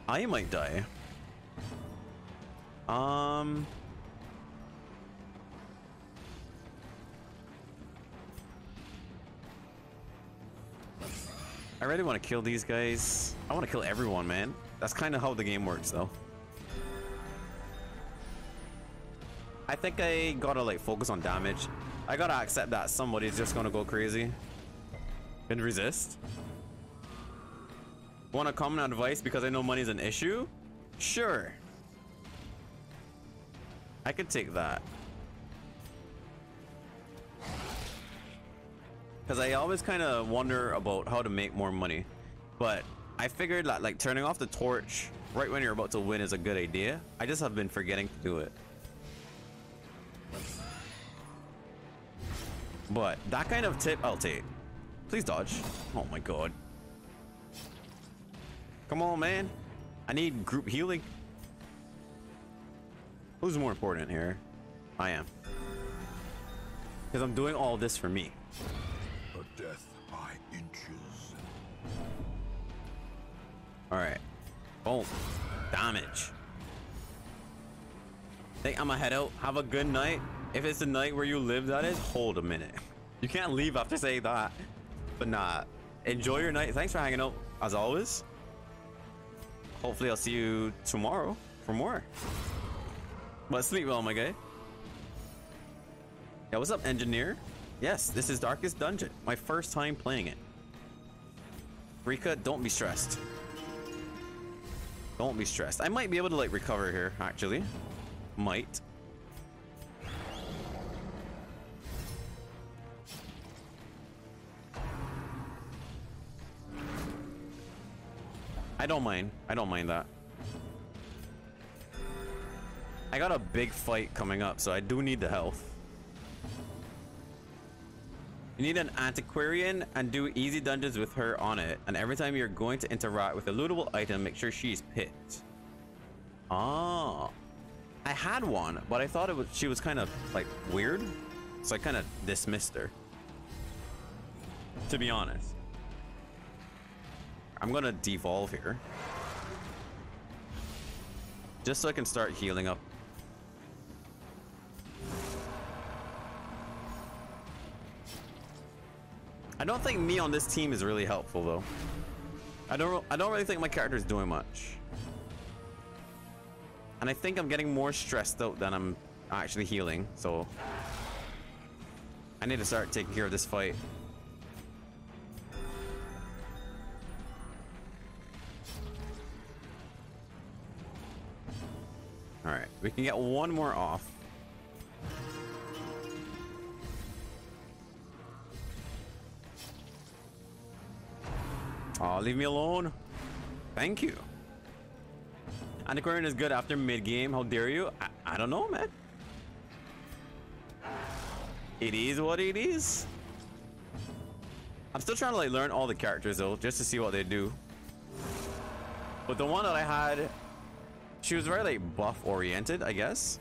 I might die. Um. I really want to kill these guys. I want to kill everyone, man. That's kind of how the game works, though. I think I gotta like focus on damage. I gotta accept that somebody's just gonna go crazy and resist. Want a common advice because I know money's an issue? Sure. I could take that. Because I always kind of wonder about how to make more money. But I figured that like turning off the torch right when you're about to win is a good idea. I just have been forgetting to do it. But that kind of tip I'll take. Please dodge. Oh my God. Come on, man. I need group healing. Who's more important here? I am. Because I'm doing all this for me. A death by inches. Alright. Boom. Damage. I think I'm gonna head out. Have a good night. If it's the night where you live, that is. Hold a minute. You can't leave after saying that. But nah. Enjoy your night. Thanks for hanging out, as always. Hopefully I'll see you tomorrow for more. But sleep well, my guy. Yeah, what's up, engineer? Yes, this is Darkest Dungeon. My first time playing it. Rika, don't be stressed. Don't be stressed. I might be able to, like, recover here, actually. Might. I don't mind. I don't mind that. I got a big fight coming up, so I do need the health. You need an Antiquarian and do easy dungeons with her on it. And every time you're going to interact with a lootable item, make sure she's picked. Ah. I had one, but I thought it was, she was kind of, like, weird. So I kind of dismissed her. To be honest. I'm gonna devolve here. Just so I can start healing up. I don't think me on this team is really helpful though. I don't I don't really think my character is doing much. And I think I'm getting more stressed out than I'm actually healing, so I need to start taking care of this fight. Alright, we can get one more off. Oh, leave me alone. Thank you. Antiquarian is good after mid-game. How dare you? I, I don't know, man. It is what it is. I'm still trying to, like, learn all the characters, though, just to see what they do. But the one that I had... she was very, like, buff-oriented, I guess.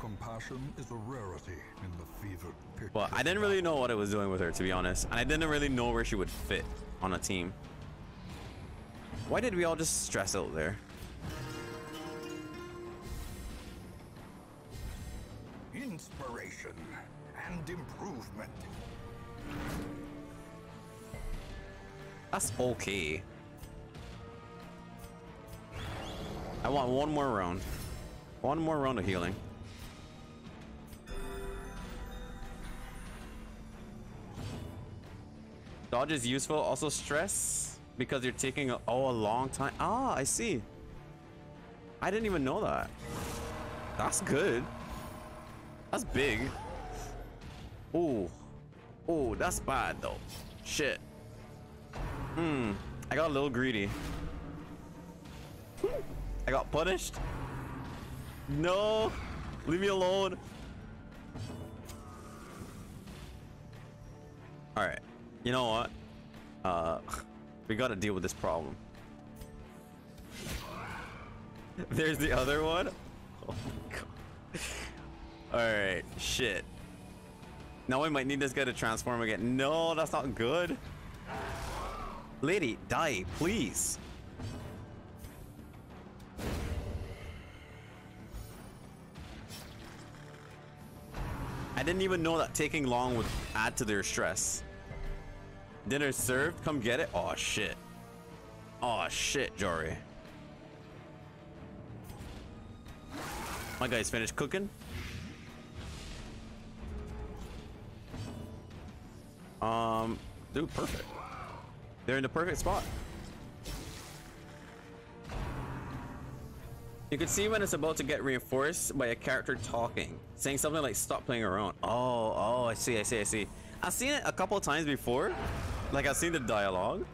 Compassion is a rarity in the fevered picture. But I didn't really know what I was doing with her, to be honest. And I didn't really know where she would fit on a team. Why did we all just stress out there? Inspiration and improvement. That's okay. I want one more round. One more round of healing. Dodge is useful. Also stress. Because you're taking a, oh, a long time. Ah, I see. I didn't even know that. That's good. That's big. Ooh. Ooh, that's bad though. Shit. Hmm. I got a little greedy. I got punished. No, leave me alone. All right, you know what? Uh, we gotta deal with this problem. There's the other one. Oh my god. All right, shit. Now we might need this guy to transform again. No, that's not good. Lady, die, please. I didn't even know that taking long would add to their stress. Dinner served, come get it. Oh shit. Oh shit, Jory. My guy's finished cooking. Um, dude, perfect. They're in the perfect spot. You can see when it's about to get reinforced by a character talking, saying something like "Stop playing around." Oh, oh, I see, I see, I see. I've seen it a couple of times before, like I've seen the dialogue,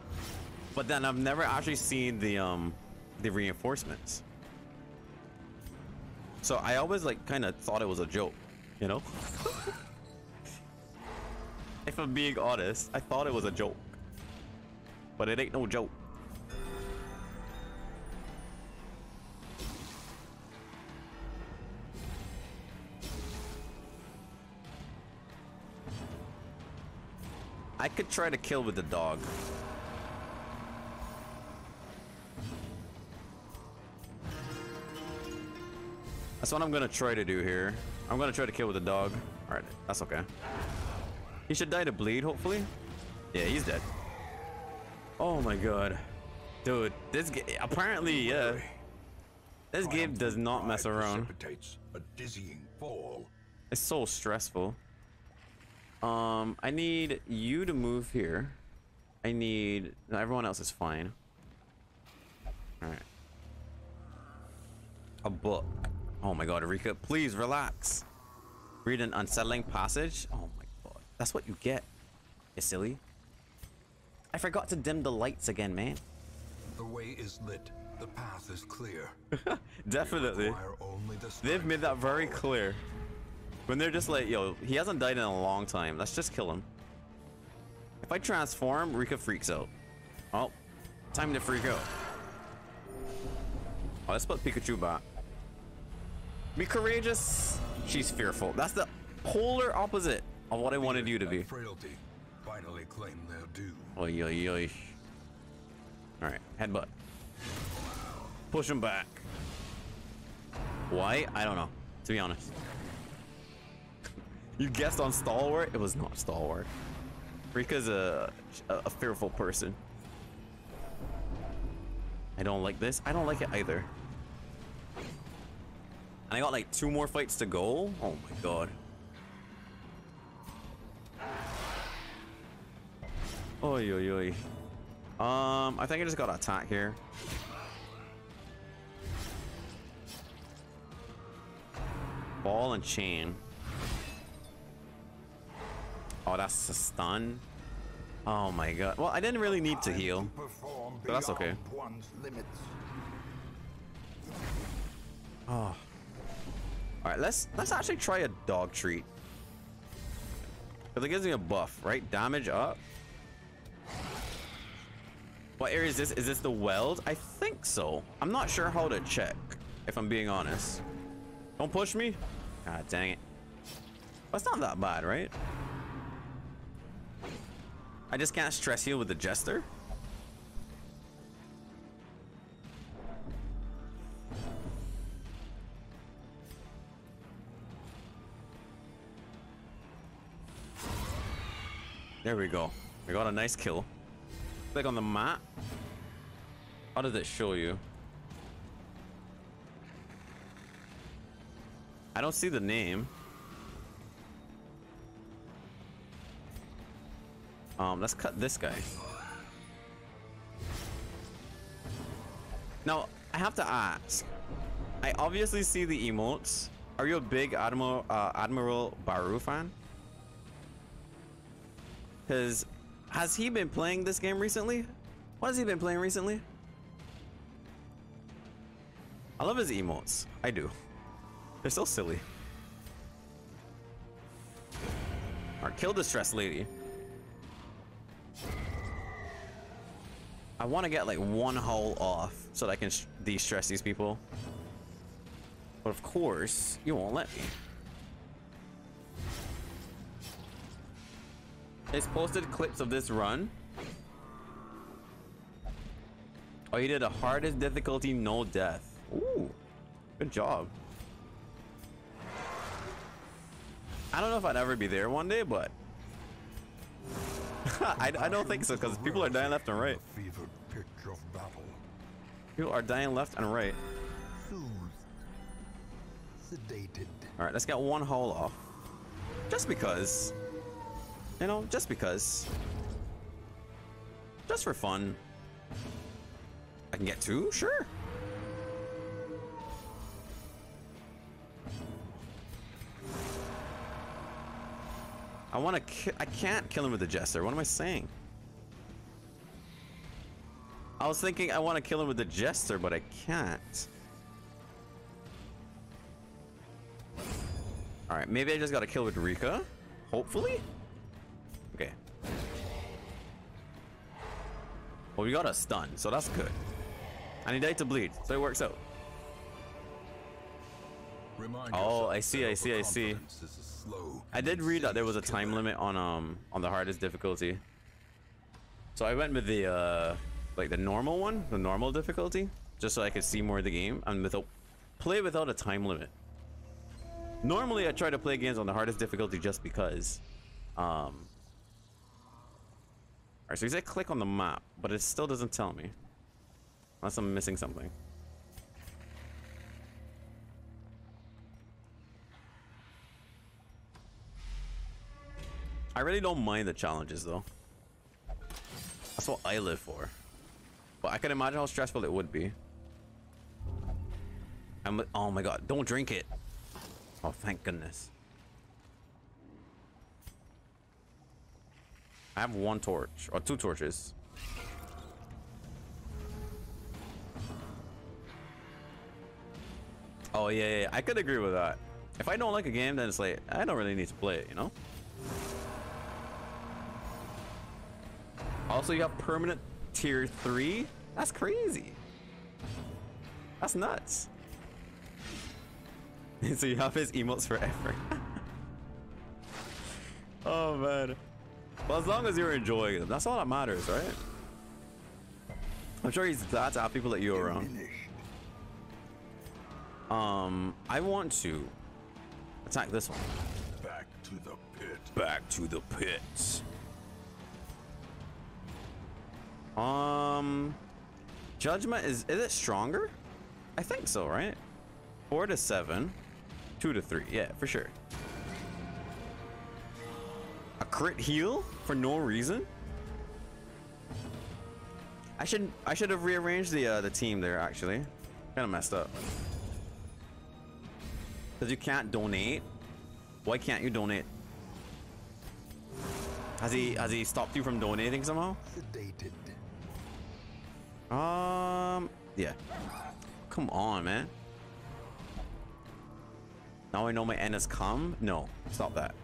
but then I've never actually seen the um, the reinforcements. So I always like kind of thought it was a joke, you know. If I'm being honest, I thought it was a joke, but it ain't no joke. I could try to kill with the dog. That's what I'm gonna try to do here. I'm gonna try to kill with the dog. Alright, that's okay. He should die to bleed, hopefully. Yeah, he's dead. Oh my god. Dude, this game, apparently, yeah. This game does not mess around. A dizzying fall. It's so stressful. Um, I need you to move here. I need... No, everyone else is fine. Alright. A book. Oh my god, Erika, please relax. Read an unsettling passage. Oh my god. That's what you get. You silly. I forgot to dim the lights again, man. The way is lit. The path is clear. Definitely. The They've made that very clear. When they're just like, yo, he hasn't died in a long time. Let's just kill him. If I transform, Rika freaks out. Oh, time to freak out. Oh, let's put Pikachu back. Be courageous. She's fearful. That's the polar opposite of what I wanted you to be. Frailty finally claim their due. Oy, oy, oy. All right, headbutt. Push him back. Why? I don't know. To be honest. You guessed on stalwart? It was not stalwart. Rika's a, a, a fearful person. I don't like this. I don't like it either. And I got like two more fights to go. Oh my god. Oy, oy, oy. Um, I think I just got an attack here. Ball and chain. Oh, that's a stun. Oh my god. Well, I didn't really need to heal. But that's okay. Oh. Alright, let's let's actually try a dog treat. Because it gives me a buff, right? Damage up. What area is this? Is this the weld? I think so. I'm not sure how to check, if I'm being honest. Don't push me. God dang it. That's not that bad, right? I just can't stress heal with the Jester. There we go. We got a nice kill. Click on the map. How does it show you? I don't see the name. Um, let's cut this guy. Now, I have to ask. I obviously see the emotes. Are you a big Admiral, uh, Admiral Baru fan? Because, has he been playing this game recently? What has he been playing recently? I love his emotes. I do. They're so silly. Alright, kill the stress lady. I want to get like one hull off so that I can de-stress these people. But of course, you won't let me. It's posted clips of this run. Oh, you did the hardest difficulty, no death. Ooh, good job. I don't know if I'd ever be there one day, but... I, I don't think so, because people are dying left and right. People are dying left and right. Alright, let's get one hull off. Just because. You know, just because. Just for fun. I can get two? Sure. I want to ki- I can't kill him with the Jester. What am I saying? I was thinking I want to kill him with the Jester, but I can't. Alright, maybe I just got to kill with Rika. Hopefully? Okay. Well, we got a stun, so that's good. And he died to bleed, so it works out. Remind oh, I see, I see, I see. I did read that there was a time limit on um on the hardest difficulty. So I went with the uh, like the normal one, the normal difficulty, just so I could see more of the game and without play without a time limit. Normally I try to play games on the hardest difficulty just because. Um, all right, so he said click on the map, but it still doesn't tell me, unless I'm missing something. I really don't mind the challenges though. That's what I live for. But I can imagine how stressful it would be. I'm, oh my god, don't drink it. Oh, thank goodness. I have one torch, or two torches. Oh yeah, yeah, I could agree with that. If I don't like a game, then it's like, I don't really need to play it, you know? Also, you got permanent tier three? That's crazy. That's nuts. So you have his emotes forever. Oh man. Well, as long as you're enjoying them, that's all that matters, right? I'm sure he's glad to have people that you're around. Um, I want to attack this one. Back to the pit. Back to the pits. Um, judgment is is it stronger? I think so, right? Four to seven, two to three. Yeah, for sure. A crit heal for no reason. I should I should have rearranged the uh, the team there actually. Kind of messed up. Cause you can't donate. Why can't you donate? Has he has he stopped you from donating somehow? Sedated. Um, yeah. Come on, man. Now I know my end has come. No, stop that.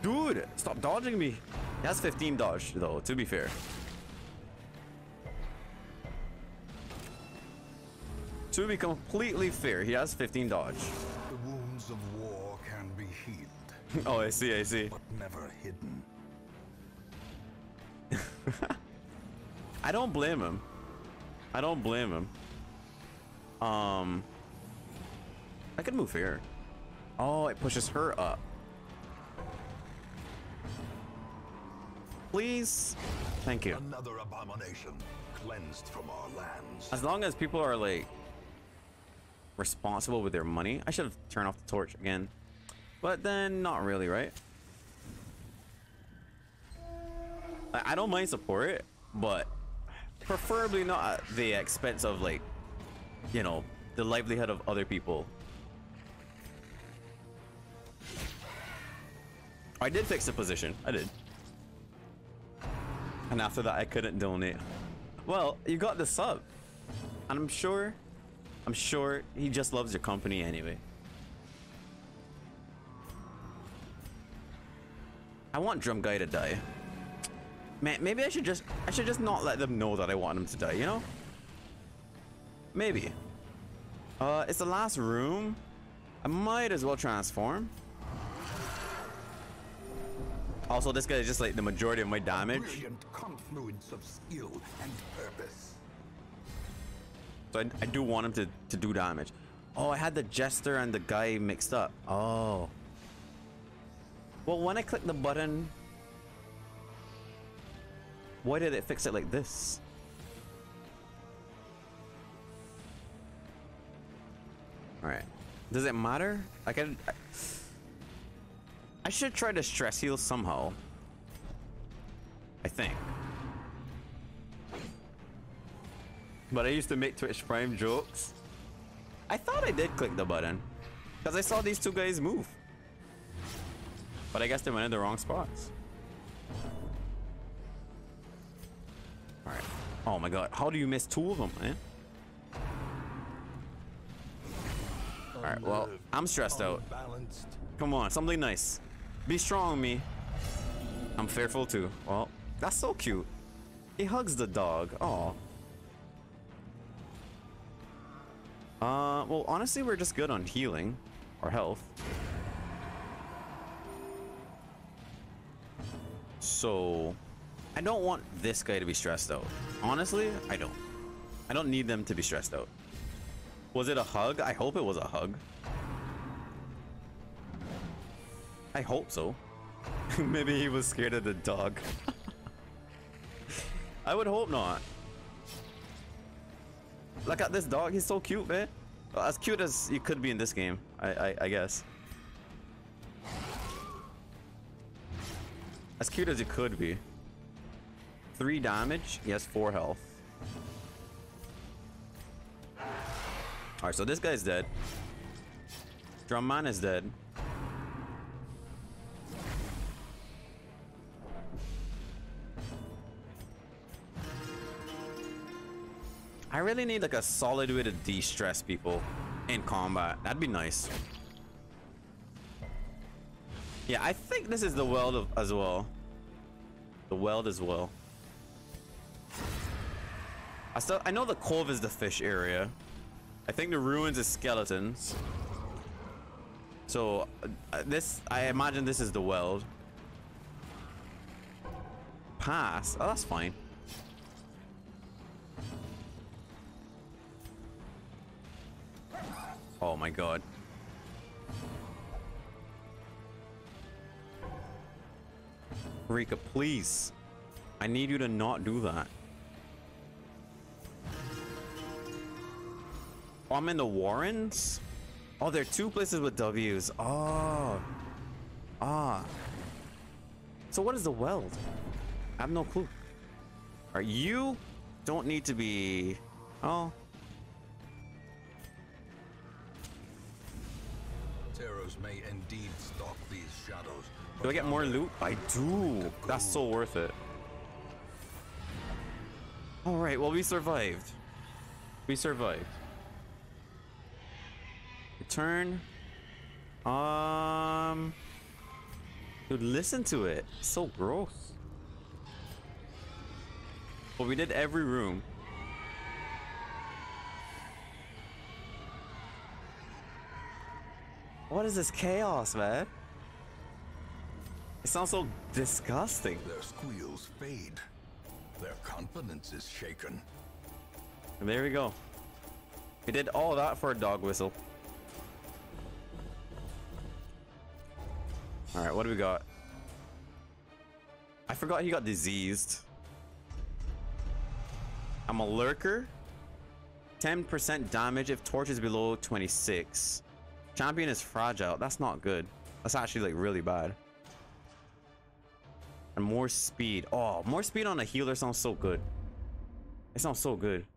Dude, stop dodging me. That's fifteen dodge, though, to be fair. To be completely fair, he has fifteen dodge. The wounds of war can be healed. Oh, I see, I see. But never hidden. I don't blame him. I don't blame him. Um, I could move here. Oh, it pushes her up. Please. Thank you. Another abomination cleansed from our lands. As long as people are like responsible with their money. I should have turned off the torch again. But then not really, right? I, I don't mind support, but preferably not at the expense of, like, you know, the livelihood of other people. I did fix the position. I did. And after that, I couldn't donate. Well, you got the sub. And I'm sure, I'm sure he just loves your company anyway. I want Drum Guy to die. Man, maybe I should just I should just not let them know that I want them to die, you know? Maybe. Uh, it's the last room. I might as well transform. Also, this guy is just like the majority of my damage. Brilliant confluence of skill and purpose. So I, I do want him to, to do damage. Oh, I had the Jester and the guy mixed up. Oh. Well, when I click the button... Why did it fix it like this? Alright. Does it matter? I can... I, I should try to stress heal somehow. I think. But I used to make Twitch Prime jokes. I thought I did click the button. Because I saw these two guys move. But I guess they went in the wrong spots. Alright. Oh my god. How do you miss two of them, man? Alright, well, I'm stressed out. Come on, something nice. Be strong, me. I'm fearful too. Well, that's so cute. He hugs the dog. Aw. Uh, well, honestly, we're just good on healing. Or health. So... I don't want this guy to be stressed out. Honestly, I don't. I don't need them to be stressed out. Was it a hug? I hope it was a hug. I hope so. Maybe he was scared of the dog. I would hope not. Look at this dog. He's so cute, man. As cute as you could be in this game, I, I, I guess. As cute as it could be. Three damage. He has four health. Alright, so this guy's dead. Drum Man is dead. I really need like a solid way to de-stress people in combat. That'd be nice. Yeah, I think this is the weld of, as well. The weld as well. I still I know the cove is the fish area. I think the ruins is skeletons. So uh, this I imagine this is the weld. Pass. Oh, that's fine. Oh my god. Rika, please. I need you to not do that. Oh, I'm in the Warrens? Oh, there are two places with W's. Oh. Ah. So what is the Weld? I have no clue. Alright, you don't need to be... Oh. May indeed stalk these shadows. Do I get more loot? I do. That's so worth it. All right. Well, we survived. We survived. Return. Um. Dude, listen to it. It's so gross. Well, we did every room. What is this chaos, man? It sounds so disgusting. Their squeals fade. Their confidence is shaken. And there we go. We did all that for a dog whistle. Alright, what do we got? I forgot he got diseased. I'm a lurker. ten percent damage if torch is below twenty-six. Champion is fragile. That's not good. That's actually like really bad. And more speed. Oh, more speed on a healer sounds so good. It sounds so good.